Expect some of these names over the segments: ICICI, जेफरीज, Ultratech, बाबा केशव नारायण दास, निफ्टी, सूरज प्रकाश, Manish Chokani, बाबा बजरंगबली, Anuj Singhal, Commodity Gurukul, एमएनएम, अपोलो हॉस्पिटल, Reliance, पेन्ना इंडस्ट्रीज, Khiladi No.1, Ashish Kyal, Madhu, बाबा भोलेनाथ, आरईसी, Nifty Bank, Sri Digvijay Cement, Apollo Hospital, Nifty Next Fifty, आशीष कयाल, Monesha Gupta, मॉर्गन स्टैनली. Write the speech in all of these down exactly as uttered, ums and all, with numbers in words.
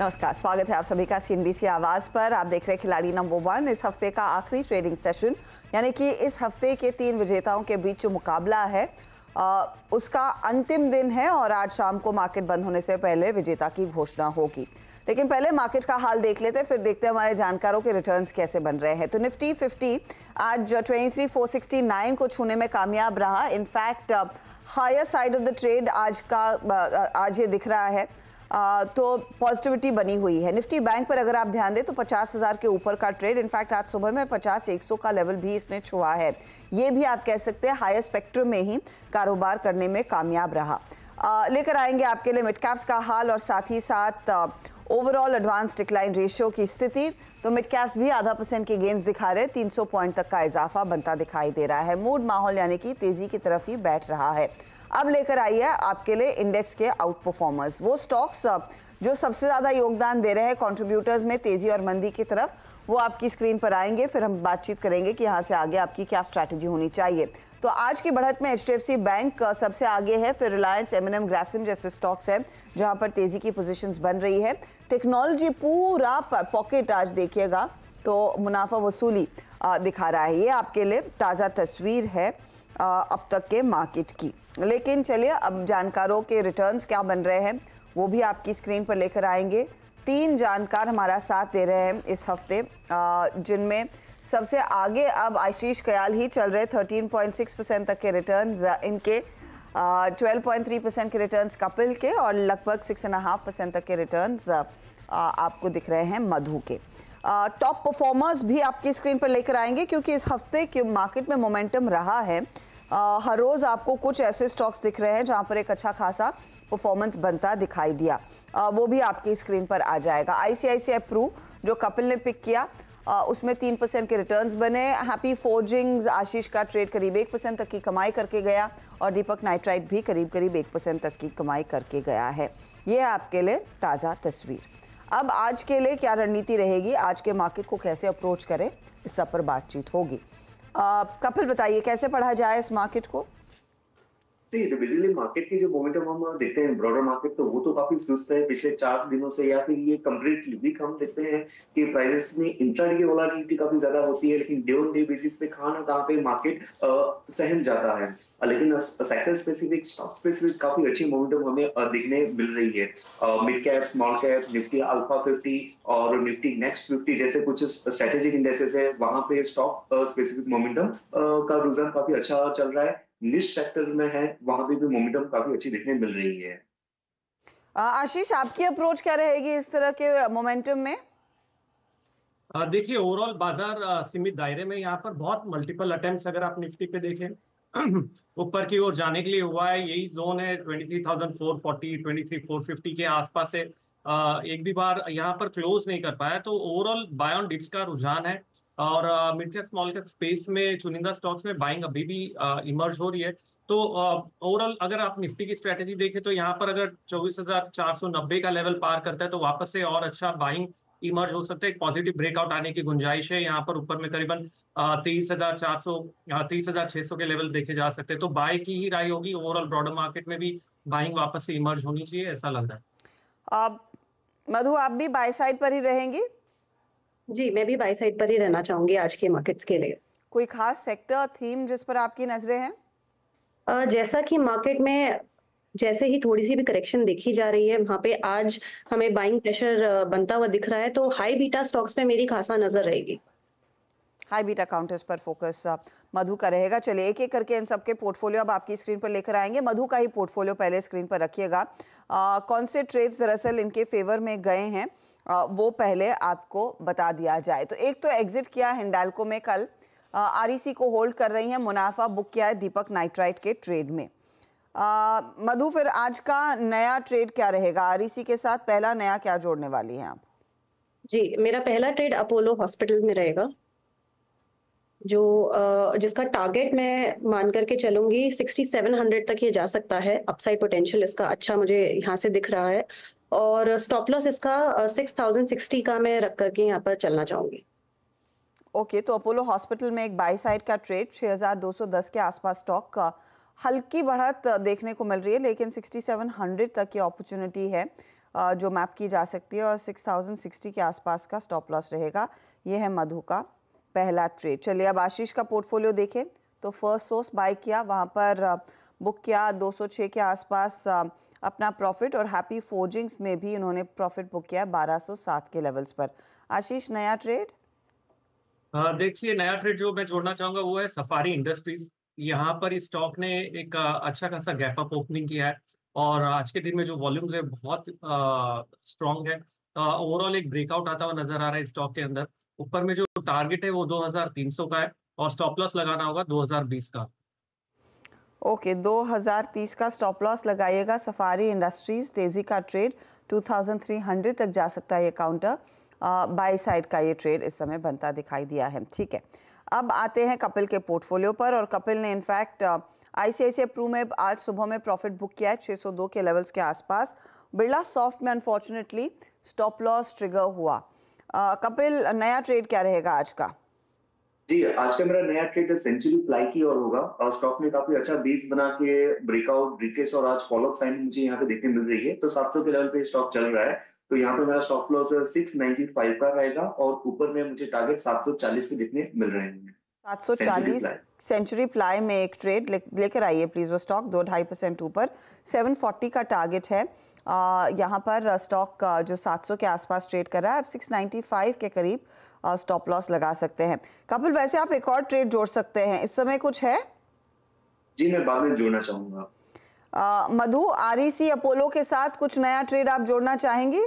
नमस्कार, स्वागत है आप सभी का सीएनबीसी आवाज़ पर। आप देख रहे हैं खिलाड़ी नंबर वन। इस हफ्ते का आखिरी ट्रेडिंग सेशन यानी कि इस हफ्ते के तीन विजेताओं के बीच जो मुकाबला है आ, उसका अंतिम दिन है और आज शाम को मार्केट बंद होने से पहले विजेता की घोषणा होगी। लेकिन पहले मार्केट का हाल देख लेते हैं, फिर देखते हैं हमारे जानकारों के रिटर्न्स कैसे बन रहे हैं। तो निफ्टी फिफ्टी आज तेईस हज़ार चार सौ उनहत्तर को छूने में कामयाब रहा। In fact higher side of the trade आज का आज ये दिख रहा है, आ, तो पॉजिटिविटी बनी हुई है। निफ्टी बैंक पर अगर आप ध्यान दें तो पचास हज़ार के ऊपर का ट्रेड, इनफैक्ट आज सुबह में पचास एक सौ का लेवल भी इसने छुआ है। ये भी आप कह सकते हैं हायर स्पेक्ट्रम में ही कारोबार करने में कामयाब रहा। लेकर आएंगे आपके लिए मिड कैप्स का हाल और साथ ही साथ ओवरऑल एडवांस डिक्लाइन रेशियो की स्थिति। तो मिड कैप्स भी आधा परसेंट के गेंस दिखा रहे, तीन सौ पॉइंट तक का इजाफा बनता दिखाई दे रहा है। मूड माहौल यानी कि तेजी की तरफ ही बैठ रहा है। अब लेकर आइए आपके लिए इंडेक्स के आउट परफॉर्मर्स, वो स्टॉक्स जो सबसे ज़्यादा योगदान दे रहे हैं कॉन्ट्रीब्यूटर्स में तेजी और मंदी की तरफ, वो आपकी स्क्रीन पर आएंगे। फिर हम बातचीत करेंगे कि यहाँ से आगे आपकी क्या स्ट्रैटेजी होनी चाहिए। तो आज की बढ़त में एचडीएफसी बैंक सबसे आगे है, फिर रिलायंस, एमएनएम, ग्रासिम जैसे स्टॉक्स हैं जहाँ पर तेजी की पोजीशंस बन रही है। टेक्नोलॉजी पूरा पॉकेट आज देखिएगा तो मुनाफा वसूली दिखा रहा है। ये आपके लिए ताज़ा तस्वीर है अब तक के मार्केट की। लेकिन चलिए अब जानकारों के रिटर्न्स क्या बन रहे हैं वो भी आपकी स्क्रीन पर लेकर आएंगे। तीन जानकार हमारा साथ दे रहे हैं इस हफ्ते, जिनमें सबसे आगे अब आशीष कयाल ही चल रहे। तेरह पॉइंट छह परसेंट तक के रिटर्न्स इनके, बारह पॉइंट तीन परसेंट के रिटर्न्स कपिल के और लगभग छह पॉइंट पाँच परसेंट तक के रिटर्न्स आपको दिख रहे हैं मधु के। टॉप परफॉर्मर्स भी आपकी स्क्रीन पर लेकर आएंगे क्योंकि इस हफ्ते के मार्केट में मोमेंटम रहा है। आ, हर रोज़ आपको कुछ ऐसे स्टॉक्स दिख रहे हैं जहां पर एक अच्छा खासा परफॉर्मेंस बनता दिखाई दिया, आ, वो भी आपकी स्क्रीन पर आ जाएगा। आईसीआईसीआई प्रू जो कपिल ने पिक किया, आ, उसमें तीन परसेंट के रिटर्न्स बने। हैप्पी फोर्जिंग्स, आशीष का ट्रेड करीब एक परसेंट तक की कमाई करके गया और दीपक नाइट्राइट भी करीब करीब एक परसेंट तक की कमाई करके गया है। ये है आपके लिए ताज़ा तस्वीर। अब आज के लिए क्या रणनीति रहेगी, आज के मार्केट को कैसे अप्रोच करें, इस सब पर बातचीत होगी। Uh, कपिल बताइए कैसे पढ़ा जाए इस मार्केट को? सी बेसिकली मार्केट की जो मोमेंटम हम देखते हैं ब्रॉडर मार्केट, तो वो तो काफी सुस्त है पिछले चार दिनों से, या फिर ये कंप्लीटली वीक। हम देखते हैं कि प्राइसेस में इंट्राडे वोलेटिलिटी काफी ज्यादा होती है, लेकिन डे ऑन डे बेसिस पे खाना कहाँ पे मार्केट सहन जाता है। लेकिन सेक्टर स्पेसिफिक, स्टॉक स्पेसिफिक काफी अच्छी मोमेंटम हमें देखने मिल रही है। Mid cap, small cap, निफ्टी alpha fifty और निफ्टी नेक्स्ट फिफ्टी जैसे कुछ स्ट्रेटेजिक इंडेक्सेस है, वहां पे स्टॉक स्पेसिफिक मोमेंटम का रुझान काफी अच्छा चल रहा है। निश सेक्टर में है, वहां पे भी मोमेंटम काफी अच्छी देखने मिल रही है। आशीष, आपकी अप्रोच क्या रहेगी इस तरह के मोमेंटम में? देखिए ओवरऑल बाजार सीमित दायरे में, यहाँ पर बहुत मल्टीपल अटेम्प्ट्स अगर आप निफ्टी पे देखें ऊपर की ओर जाने के लिए हुआ है। यही जोन है तेईस हज़ार चार सौ चालीस, तेईस हज़ार चार सौ पचास के आसपास से, एक भी बार यहाँ पर क्लोज नहीं कर पाया। तो ओवरऑल बाय ऑन डिप्स का रुझान है और mid cap small cap space में चुनिंदा स्टॉक्स में बाइंग अभी भी इमर्ज हो रही है। तो ओवरऑल अगर आप निफ्टी की स्ट्रेटेजी देखें तो यहाँ पर अगर चौबीस हज़ार चार सौ नब्बे का लेवल पार करता है तो वापस से और अच्छा बाइंग इमर्ज हो सकता है। एक पॉजिटिव ब्रेकआउट आने की गुंजाइश है। यहाँ पर ऊपर में करीबन तेईस हज़ार चार सौ, तेईस हज़ार छह सौ के लेवल देखे जा सकते हैं। तो बाय की ही राय होगी। ओवरऑल ब्रॉडर मार्केट में भी बाइंग वापस से इमर्ज होनी चाहिए, ऐसा लग रहा है। मधु, आप भी बाय साइड पर ही रहेंगी? जी, मैं भी बाय साइड पर ही रहना चाहूंगी आज के मार्केट्स के लिए। कोई खास सेक्टर, थीम जिस पर आपकी नजरें हैं? जैसा कि मार्केट में जैसे ही थोड़ी सी भी करेक्शन देखी जा रही है, वहाँ पे आज हमें बाइंग प्रेशर बनता हुआ दिख रहा है, तो हाई बीटा स्टॉक्स पे मेरी खासा नजर रहेगी। हाई बीटा काउंटर्स पर फोकस मधु का रहेगा। चलिए एक एक करके इन सबके पोर्टफोलियो अब आपकी स्क्रीन पर लेकर आएंगे। मधु का ही पोर्टफोलियो पहले स्क्रीन पर रखिएगा। कौन से ट्रेड्स दरअसल इनके फेवर में गए हैं आ, वो पहले आपको बता दिया जाए। तो एक तो एग्जिट किया हिंडाल्को में कल, आरईसी को होल्ड कर रही है, मुनाफा बुक किया है दीपक नाइट्राइट के ट्रेड में। मधु, फिर आज का नया ट्रेड क्या रहेगा? आरईसी के साथ पहला नया क्या जोड़ने वाली हैं आप? जी, मेरा पहला ट्रेड अपोलो हॉस्पिटल में रहेगा, जो जिसका टारगेट मैं मान करके चलूंगी सड़सठ सौ तक ये जा सकता है। अपसाइड पोटेंशियल इसका अच्छा मुझे यहाँ से दिख रहा है और स्टॉप लॉस इसका छह हज़ार साठ का मैं रख करके यहाँ पर चलना चाहूंगी। ओके okay, तो अपोलो हॉस्पिटल में एक बाय साइड का ट्रेड, छह हज़ार दो सौ दस के आसपास स्टॉक का हल्की बढ़त देखने को मिल रही है, लेकिन सड़सठ सौ तक की अपॉर्चुनिटी है। जो मैप की जा सकती है और सिक्स थाउजेंड सिक्सटी के आसपास का स्टॉप लॉस रहेगा। ये है मधु का पहला ट्रेड। चलिए अब आशीष का पोर्टफोलियो देखें तो फर्स्ट सोर्स बाय किया, वहाँ पर बुक किया दो सौ छह के आसपास अपना प्रॉफिट, और हैप्पी फोर्जिंग्स में भी उन्होंने प्रॉफिट बुक किया बारह सौ सात के लेवल्स पर। आशीष नया ट्रेड देखिए, नया ट्रेड जो मैं जोड़ना चाहूँगा वो है सफारी इंडस्ट्रीज। यहाँ पर इस स्टॉक ने एक अच्छा खासा गैप अप ओपनिंग किया है और आज के दिन में जो वॉल्यूम्स है बहुत स्ट्रांग है। ओवरऑल एक ब्रेकआउट आता हुआ नजर आ रहा है स्टॉक के अंदर। ऊपर में जो टारगेट है वो दो हज़ार तीन सौ का है और स्टॉप लॉस लगाना होगा दो हज़ार बीस का। ओके okay, दो हज़ार तीस का स्टॉप लॉस लगाइएगा। सफारी इंडस्ट्रीज तेजी का ट्रेड तेईस सौ तक जा सकता है। ये काउंटर बाय साइड का ये ट्रेड इस समय बनता दिखाई दिया है। ठीक है, अब आते हैं कपिल के पोर्टफोलियो पर। और कपिल ने इनफैक्ट आईसीआईसीआई प्रू में आज सुबह में प्रॉफिट बुक किया है छह सौ दो के लेवल्स के आसपास। बिरला सॉफ्ट में अनफॉर्चुनेटली स्टॉप लॉस ट्रिगर हुआ। आ, कपिल नया ट्रेड क्या रहेगा आज का? जी, आज का मेरा नया ट्रेड सेंचुरी प्लाई की ओर होगा। स्टॉक ने काफी अच्छा बेस बना के ब्रेकआउट, रिटेस्ट और आज फॉलोअप साइन मुझे यहाँ पे देखने मिल रही है। तो सात सौ के लेवल पे स्टॉक चल रहा है, तो यहाँ पे मेरा स्टॉप लॉस छह सौ पचानवे का रहेगा और ऊपर में मुझे टारगेट सात सौ चालीस के देखने मिल रहे हैं। सात सौ चालीस सेंचुरी प्लाई में एक ट्रेड लेकर आइए प्लीज। वो स्टॉक दो ढाई परसेंट ऊपर सात सौ चालीस का टारगेट है। यहाँ पर स्टॉक जो सात सौ के आसपास ट्रेड कर रहा है, आप छह सौ पचानवे के करीब स्टॉप लॉस लगा सकते हैं। कपिल वैसे आप एक और ट्रेड जोड़ सकते हैं, इस समय कुछ है? जी, मैं बाद में जोड़ना चाहूंगा। मधु, आरईसी अपोलो के साथ कुछ नया ट्रेड आप जोड़ना चाहेंगी?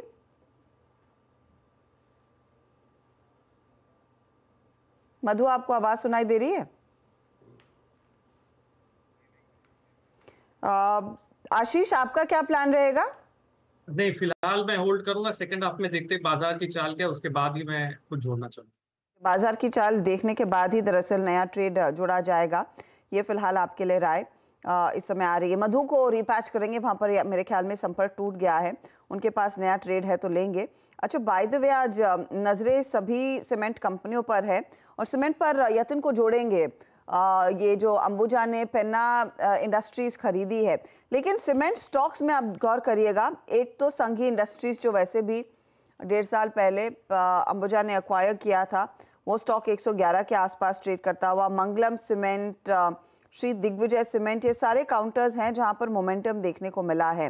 मधु, आपको आवाज सुनाई दे रही है? आशीष, आपका क्या प्लान रहेगा? नहीं, फिलहाल मैं होल्ड करूंगा। सेकंड हाफ में देखते हैं बाजार की चाल क्या, उसके बाद ही मैं कुछ जोड़ना चाहूंगा। बाजार की चाल देखने के बाद ही दरअसल नया ट्रेड जोड़ा जाएगा। ये फिलहाल आपके लिए राय इस समय आ रही है। मधु को रिपैच करेंगे, वहाँ पर मेरे ख्याल में संपर्क टूट गया है। उनके पास नया ट्रेड है तो लेंगे। अच्छा, बाय द वे आज नजरें सभी सीमेंट कंपनियों पर है और सीमेंट पर यतिन को जोड़ेंगे। आ, ये जो अंबुजा ने पेन्ना इंडस्ट्रीज खरीदी है, लेकिन सीमेंट स्टॉक्स में आप गौर करिएगा। एक तो संघी इंडस्ट्रीज जो वैसे भी डेढ़ साल पहले अंबुजा ने एक्वायर किया था, वो स्टॉक एक सौ ग्यारह के आसपास ट्रेड करता हुआ। मंगलम सीमेंट, श्री दिग्विजय सीमेंट, ये सारे काउंटर्स हैं जहां पर मोमेंटम देखने को मिला है।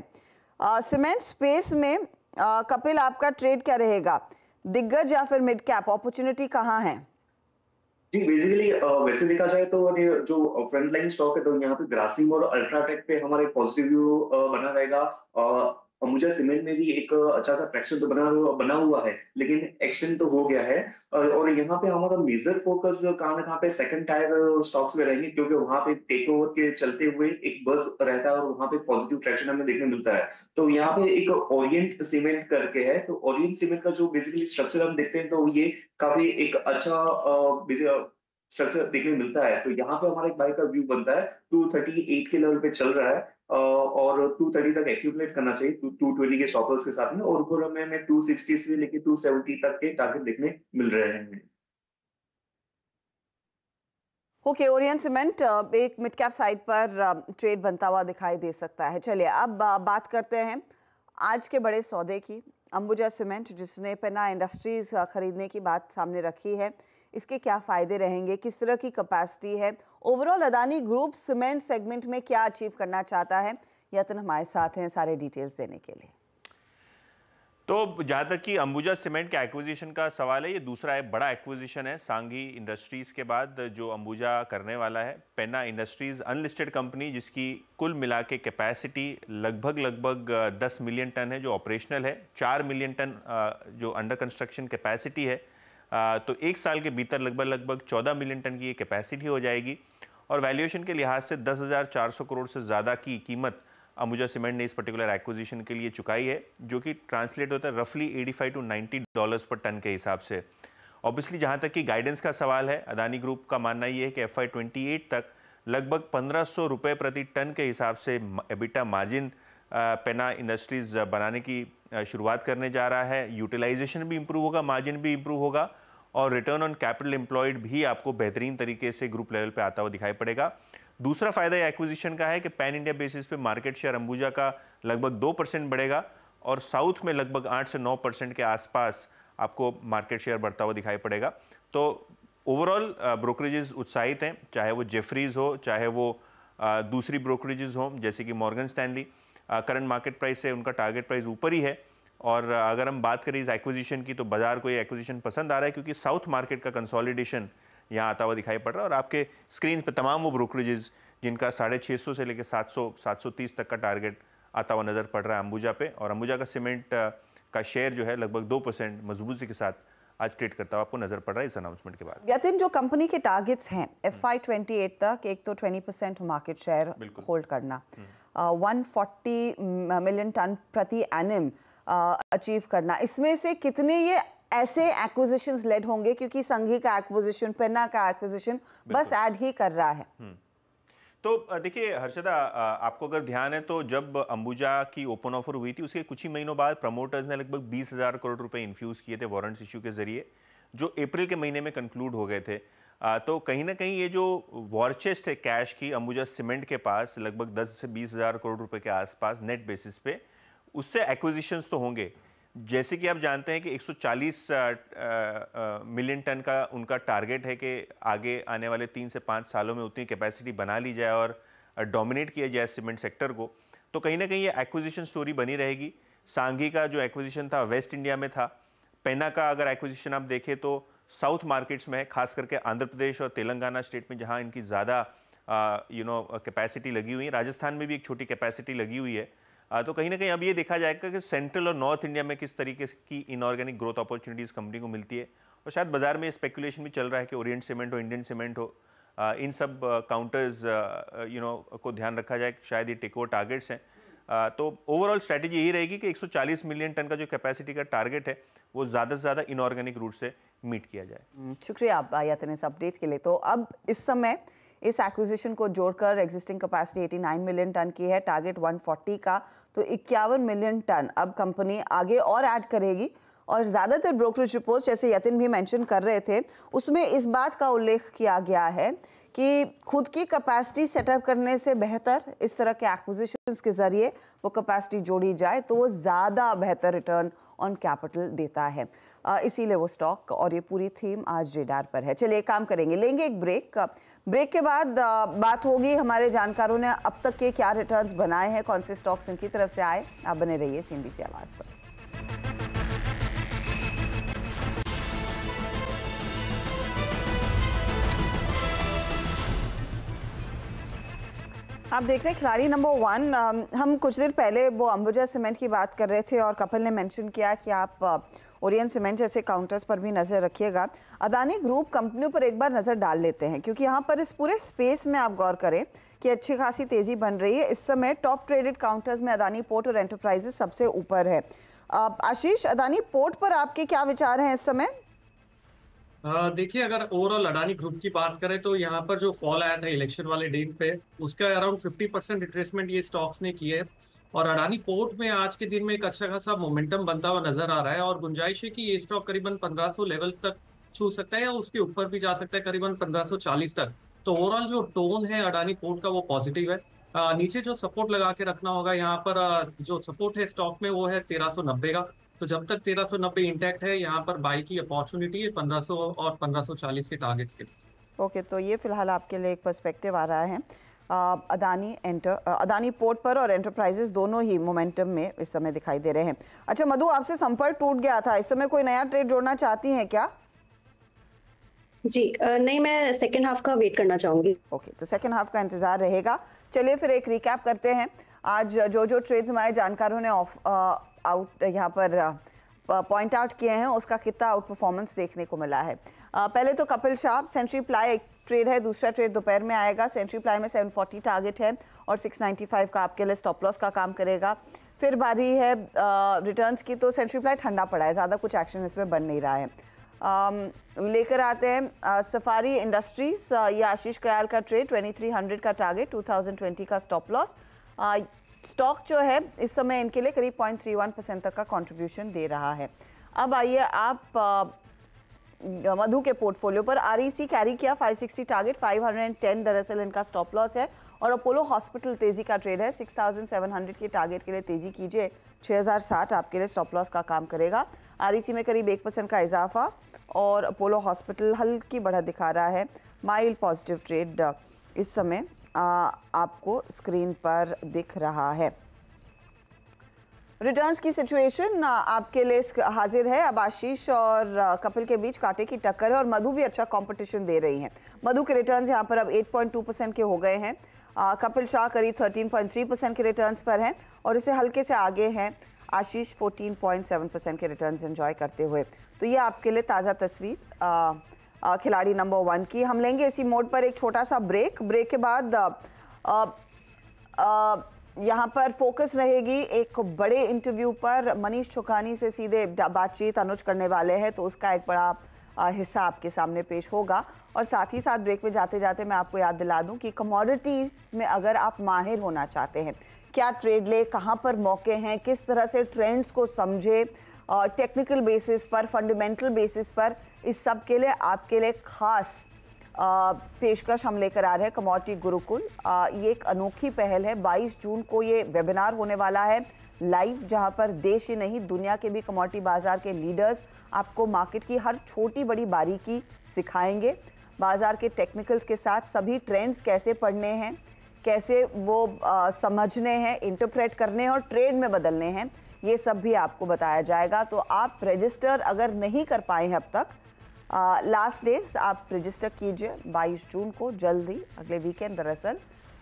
सीमेंट स्पेस में आ, कपिल आपका ट्रेड क्या रहेगा? दिग्गज या फिर मिड कैप, अपॉर्चुनिटी कहाँ है? जी, बेसिकली वैसे देखा जाए तो जो फ्रंटलाइन स्टॉक है तो यहाँ पे ग्रासिम और अल्ट्राटेक पे हमारे पॉजिटिव व्यू बना रहेगा। अंबुजा सीमेंट में भी एक अच्छा सा ट्रैक्शन तो बना बना हुआ है, लेकिन एक्सटेंड तो हो गया है। और यहाँ पे हमारा मेजर फोकस कहाँ ना कहाँ पे सेकंड टायर स्टॉक्स में रहेंगे, क्योंकि वहाँ पे टेक ओवर के चलते हुए एक बज रहता है और वहाँ पे पॉजिटिव ट्रैक्शन हमें देखने मिलता है। तो यहाँ पे एक ओरिएंट सीमेंट करके है, तो ओरिएंट सीमेंट का जो बेसिकली स्ट्रक्चर हम देखते हैं तो ये काफी एक अच्छा स्ट्रक्चर देखने मिलता है। तो यहाँ पे हमारा एक बाय का व्यू बनता है। दो सौ अड़तीस के लेवल पे चल रहा है और दो सौ तीस तक एक्यूमुलेट करना चाहिए दो सौ बीस के स्टॉपर्स के साथ में, और ऊपर हमें हमें दो सौ साठ से लेके दो सौ सत्तर तक के टारगेट देखने मिल रहे हैं। ओके, ओरिएंट सीमेंट एक मिड कैप साइड पर ट्रेड बनता हुआ दिखाई दे सकता है। चलिए अब बात करते हैं आज के बड़े सौदे की। अंबुजा सीमेंट जिसने पेन्ना इंडस्ट्रीज खरीदने की बात सामने रखी है, इसके क्या फायदे रहेंगे, किस तरह की कैपेसिटी है, overall Adani group cement segment में क्या अचीव करना चाहता है, यतन हमारे साथ हैं सारे डिटेल्स देने के लिए। तो जहाँ तक कि अंबुजा सीमेंट के एक्विजिशन का सवाल है, ये दूसरा है बड़ा एक्विजिशन है सांघी इंडस्ट्रीज़ के बाद जो अंबुजा करने वाला है। पेन्ना इंडस्ट्रीज़ अनलिस्टेड कंपनी जिसकी कुल मिला के कैपेसिटी लगभग लगभग दस मिलियन टन है जो ऑपरेशनल है, चार मिलियन टन जो अंडर कंस्ट्रक्शन कैपेसिटी है। तो एक साल के भीतर लगभग लगभग चौदह मिलियन टन की ये कैपेसिटी हो जाएगी और वैल्यूएशन के लिहाज से दस हज़ार चार सौ करोड़ से ज़्यादा की कीमत अंबुजा सीमेंट ने इस पर्टिकुलर एक्विजिशन के लिए चुकाई है, जो कि ट्रांसलेट होता है रफली पचासी टू नब्बे डॉलर्स पर टन के हिसाब से। ऑब्वियसली जहां तक कि गाइडेंस का सवाल है, अदानी ग्रुप का मानना ये है कि एफ आई ट्वेंटी एट तक लगभग पंद्रह सौ रुपये प्रति टन के हिसाब से एबिटा मार्जिन पेन्ना इंडस्ट्रीज़ बनाने की शुरुआत करने जा रहा है। यूटिलाइजेशन भी इम्प्रूव होगा, मार्जिन भी इम्प्रूव होगा और रिटर्न ऑन कैपिटल एम्प्लॉयड भी आपको बेहतरीन तरीके से ग्रुप लेवल पे आता हुआ दिखाई पड़ेगा। दूसरा फ़ायदा एक्विजिशन का है कि पैन इंडिया बेसिस पे मार्केट शेयर अंबुजा का लगभग दो परसेंट बढ़ेगा और साउथ में लगभग आठ से नौ परसेंट के आसपास आपको मार्केट शेयर बढ़ता हुआ दिखाई पड़ेगा। तो ओवरऑल ब्रोकरेजेस उत्साहित हैं, चाहे वो जेफरीज हो, चाहे वो आ, दूसरी ब्रोकरेजेस हो जैसे कि मॉर्गन स्टैनली। Current market price से उनका टारगेट प्राइस ऊपर ही है। और अगर हम बात करें इस एक्विजिशन की तो बाजार को ये एक्विजिशन पसंद आ रहा है क्योंकि साउथ मार्केट का कंसोलिडेशन यहाँ आता हुआ दिखाई पड़ रहा है। और आपके स्क्रीन पे तमाम वो ब्रोकरेजेस जिनका साढ़े छः सौ से लेकर सात सौ सात सौ तीस तक का टारगेट आता हुआ नज़र पड़ रहा है अंबुजा पे। और अंबुजा का सीमेंट का शेयर जो है लगभग दो परसेंट मजबूती के साथ आज ट्रेड करता हुआ आपको नजर पड़ रहा है इस अनाउंसमेंट के बाद। यतिन, जो कंपनी के टारगेट्स हैं एफ आई ट्वेंटी एट तक, एक तो बीस परसेंट मार्केट शेयर होल्ड करना, एक सौ चालीस मिलियन टन प्रति एनम अचीव करना, इसमें से कितने ये ऐसे एक्विजिशंस लेड होंगे क्योंकि संघी का एक्विजिशन, पेन्ना का एक्विजिशन बस ऐड ही कर रहा है। तो देखिए हर्षदा, आपको अगर ध्यान है तो जब अंबुजा की ओपन ऑफर हुई थी उसके कुछ ही महीनों बाद प्रमोटर्स ने लगभग बीस हज़ार करोड़ रुपए इन्फ्यूज़ किए थे वारंट्स इश्यू के ज़रिए, जो अप्रैल के महीने में कंक्लूड हो गए थे। तो कहीं ना कहीं ये जो वॉर चेस्ट है कैश की अंबुजा सीमेंट के पास लगभग दस से बीस हज़ार करोड़ रुपये के आसपास नेट बेसिस पे, उससे एक्विजिशंस तो होंगे। जैसे कि आप जानते हैं कि एक सौ चालीस मिलियन टन का उनका टारगेट है कि आगे आने वाले तीन से पाँच सालों में उतनी कैपेसिटी बना ली जाए और डोमिनेट किया जाए सीमेंट सेक्टर को। तो कहीं ना कहीं ये एक्विजिशन स्टोरी बनी रहेगी। सांघी का जो एक्विजिशन था वेस्ट इंडिया में था, पेन्ना का अगर एक्विजिशन आप देखें तो साउथ मार्केट्स में है, खास करके आंध्र प्रदेश और तेलंगाना स्टेट में जहाँ इनकी ज़्यादा यू नो कैपेसिटी लगी हुई है। राजस्थान में भी एक छोटी कैपेसिटी लगी हुई है। तो कहीं ना कहीं अब ये देखा जाएगा कि सेंट्रल और नॉर्थ इंडिया में किस तरीके की इनऑर्गेनिक ग्रोथ अपॉर्चुनिटीज़ कंपनी को मिलती है। और शायद बाजार में स्पेकुलेशन भी चल रहा है कि ओरिएंट सीमेंट हो, इंडियन सीमेंट हो, इन सब काउंटर्स यू नो को ध्यान रखा जाए, शायद ये टेक ओवर टारगेट्स हैं। तो ओवरऑल स्ट्रैटेजी यही रहेगी कि एक सौ चालीस मिलियन टन का जो कैपेसिटी का टारगेट है वो ज़्यादा से ज़्यादा इनऑर्गेनिक रूट से मीट किया जाए। शुक्रिया आप यातन इस अपडेट के लिए। तो अब इस समय इस एक्विजिशन को जोड़कर एग्जिस्टिंग कैपेसिटी नवासी मिलियन टन की है, टारगेट एक सौ चालीस का, तो इक्यावन मिलियन टन अब कंपनी आगे और ऐड करेगी। और ज़्यादातर ब्रोकरेज रिपोर्ट्स, जैसे यतिन भी मेंशन कर रहे थे, उसमें इस बात का उल्लेख किया गया है कि खुद की कैपेसिटी सेटअप करने से बेहतर इस तरह के एक्विजिशंस के ज़रिए वो कैपेसिटी जोड़ी जाए तो वो ज़्यादा बेहतर रिटर्न ऑन कैपिटल देता है। इसीलिए वो स्टॉक और ये पूरी थीम आज रेडार पर है। चलिए काम करेंगे, लेंगे एक ब्रेक। ब्रेक के बाद बात होगी हमारे जानकारों ने अब तक के क्या रिटर्न्स बनाए हैं, कौन से स्टॉक्स इनकी तरफ से आए। आप बने रहिए सीएनबीसी आवाज़ पर। आप देख रहे हैं खिलाड़ी नंबर वन। हम कुछ देर पहले वो अंबुजा सीमेंट की बात कर रहे थे और कपिल ने मेंशन किया कि आप ओरिएंट सीमेंट जैसे काउंटर्स पर भी नज़र रखिएगा। अदानी ग्रुप कंपनियों पर एक बार नज़र डाल लेते हैं क्योंकि यहाँ पर इस पूरे स्पेस में आप गौर करें कि अच्छी खासी तेज़ी बन रही है। इस समय टॉप ट्रेडेड काउंटर्स में अदानी पोर्ट और एंटरप्राइजेस सबसे ऊपर है। आशीष, अदानी पोर्ट पर आपके क्या विचार हैं इस समय? देखिए, अगर ओवरऑल अडानी ग्रुप की बात करें तो यहाँ पर जो फॉल आया था इलेक्शन वाले दिन पे, उसका अराउंड पचास परसेंट रिट्रेसमेंट ये स्टॉक्स ने किए और अडानी पोर्ट में आज के दिन में एक अच्छा खासा मोमेंटम बनता हुआ नजर आ रहा है। और गुंजाइश है कि ये स्टॉक करीबन पंद्रह सौ लेवल तक छू सकता है या उसके ऊपर भी जा सकता है, करीबन पंद्रह सौ चालीस तक। तो ओवरऑल जो टोन है अडानी पोर्ट का वो पॉजिटिव है। आ, नीचे जो सपोर्ट लगा के रखना होगा यहाँ पर, आ, जो सपोर्ट है स्टॉक में वो है तेरह सौ नब्बे का। तो जब तक तेरह सौ नब्बे इंटैक्ट है यहाँ पर बाई की अपॉर्चुनिटी है पंद्रह सौ और पंद्रह सौ चालीस के टारगेट के लिए। ओके, तो ये फिलहाल आपके लिए एक पर्सपेक्टिव आ रहा है आ, अदानी एंटर अदानी पोर्ट पर और एंटरप्राइजेस दोनों ही मोमेंटम में इस समय दिखाई दे रहे हैं। अच्छा मधु, आपसे संपर्क टूट गया था, इस समय कोई नया ट्रेड जोड़ना चाहती हैं क्या? जी नहीं, मैं सेकेंड हाफ का वेट करना चाहूँगी। ओके, तो सेकेंड हाफ का इंतजार रहेगा। चलिए फिर एक रिकैप करते हैं। आज जो जो ट्रेड्स हमारे जानकारों ने आउट यहाँ पर पॉइंट आउट किए हैं उसका कितना आउट परफॉर्मेंस देखने को मिला है। आ, पहले तो कपिल शाह, सेंचुरी प्लाई एक ट्रेड है, दूसरा ट्रेड दोपहर में आएगा। सेंचुरी प्लाई में सात सौ चालीस टारगेट है और छह सौ पचानवे का आपके लिए स्टॉप लॉस का काम करेगा। फिर बारी है रिटर्न्स की, तो सेंचुरी प्लाई ठंडा पड़ा है, ज़्यादा कुछ एक्शन इसमें बन नहीं रहा है। लेकर आते हैं सफारी इंडस्ट्रीज, ये आशीष कयाल का ट्रेड, ट्वेंटी थ्री हंड्रेड का टारगेट, टू थाउजेंड ट्वेंटी का स्टॉप लॉस। स्टॉक जो है इस समय इनके लिए करीब पॉइंट थ्री वन परसेंट तक का कंट्रीब्यूशन दे रहा है। अब आइए आप मधु के पोर्टफोलियो पर आरईसी कैरी किया five sixty target, five hundred ten दरअसल इनका स्टॉप लॉस है। और अपोलो हॉस्पिटल तेजी का ट्रेड है, सिक्स थाउजेंड सेवन हंड्रेड के टारगेट के लिए तेजी कीजिए, सिक्स थाउजेंड साठ आपके लिए स्टॉप लॉस का काम करेगा। आरईसी में करीब एक परसेंट का इजाफा और अपोलो हॉस्पिटल हल्की बढ़त दिखा रहा है, माइल्ड पॉजिटिव ट्रेड इस समय आ, आपको स्क्रीन पर दिख रहा है। रिटर्न्स की सिचुएशन आपके लिए हाजिर है। अब आशीष और कपिल के बीच कांटे की टक्कर है और मधु भी अच्छा कंपटीशन दे रही हैं। मधु के रिटर्न्स यहाँ पर अब एट पॉइंट टू परसेंट के हो गए हैं। कपिल शाह करीब थर्टीन पॉइंट थ्री परसेंट के रिटर्न्स पर हैं और इसे हल्के से आगे हैं Ashish fourteen point seven percent के रिटर्न्स एंजॉय करते हुए। तो ये आपके लिए ताज़ा तस्वीर आ, आ, खिलाड़ी नंबर वन की। हम लेंगे इसी मोड पर एक छोटा सा ब्रेक। ब्रेक के बाद आ, आ, आ, यहाँ पर फोकस रहेगी एक बड़े इंटरव्यू पर। मनीष चोकानी से सीधे बातचीत अनुज करने वाले हैं, तो उसका एक बड़ा हिस्सा आपके सामने पेश होगा। और साथ ही साथ ब्रेक में जाते जाते मैं आपको याद दिला दूं कि कमोडिटीज़ में अगर आप माहिर होना चाहते हैं, क्या ट्रेड ले, कहाँ पर मौके हैं, किस तरह से ट्रेंड्स को समझे टेक्निकल बेसिस पर, फंडामेंटल बेसिस पर, इस सब के लिए आपके लिए खास पेशकश हम लेकर आ रहे हैं कमोडिटी गुरुकुल। ये एक अनोखी पहल है। बाईस जून को ये वेबिनार होने वाला है लाइव, जहां पर देश ही नहीं दुनिया के भी कमोडिटी बाज़ार के लीडर्स आपको मार्केट की हर छोटी बड़ी बारीकी सिखाएंगे, बाज़ार के टेक्निकल्स के साथ सभी ट्रेंड्स कैसे पढ़ने हैं, कैसे वो आ, समझने हैं, इंटरप्रेट करने हैं और ट्रेड में बदलने हैं, ये सब भी आपको बताया जाएगा। तो आप रजिस्टर अगर नहीं कर पाए हैं अब तक, लास्ट uh, डेज आप रजिस्टर कीजिए बाईस जून को, जल्द ही अगले वीकेंड दरअसल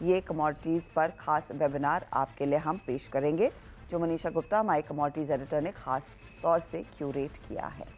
ये कमोडिटीज़ पर खास वेबिनार आपके लिए हम पेश करेंगे, जो मनीषा गुप्ता हमारे कमोडिटीज़ एडिटर ने खास तौर से क्यूरेट किया है।